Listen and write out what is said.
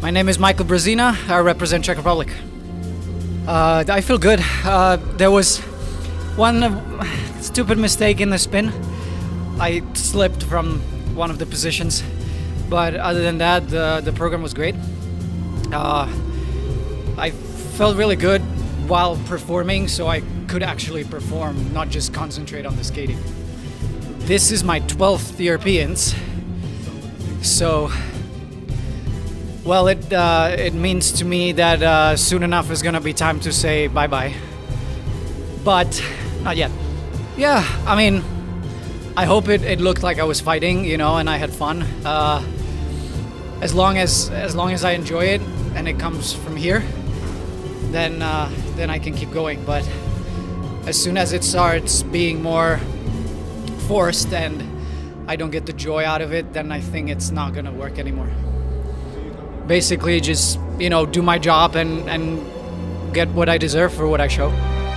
My name is Michael Brezina. I represent Czech Republic. I feel good. There was one stupid mistake in the spin. I slipped from one of the positions, but other than that, the program was great. I felt really good while performing, so I could actually perform, not just concentrate on the skating. This is my 12th Europeans, so well, it means to me that soon enough is gonna be time to say bye-bye, but not yet. Yeah, I mean, I hope it looked like I was fighting, you know, and I had fun. As long as I enjoy it and it comes from here, then I can keep going. But as soon as it starts being more forced and I don't get the joy out of it, then I think it's not gonna work anymore. Basically, just, you know, do my job and get what I deserve for what I show.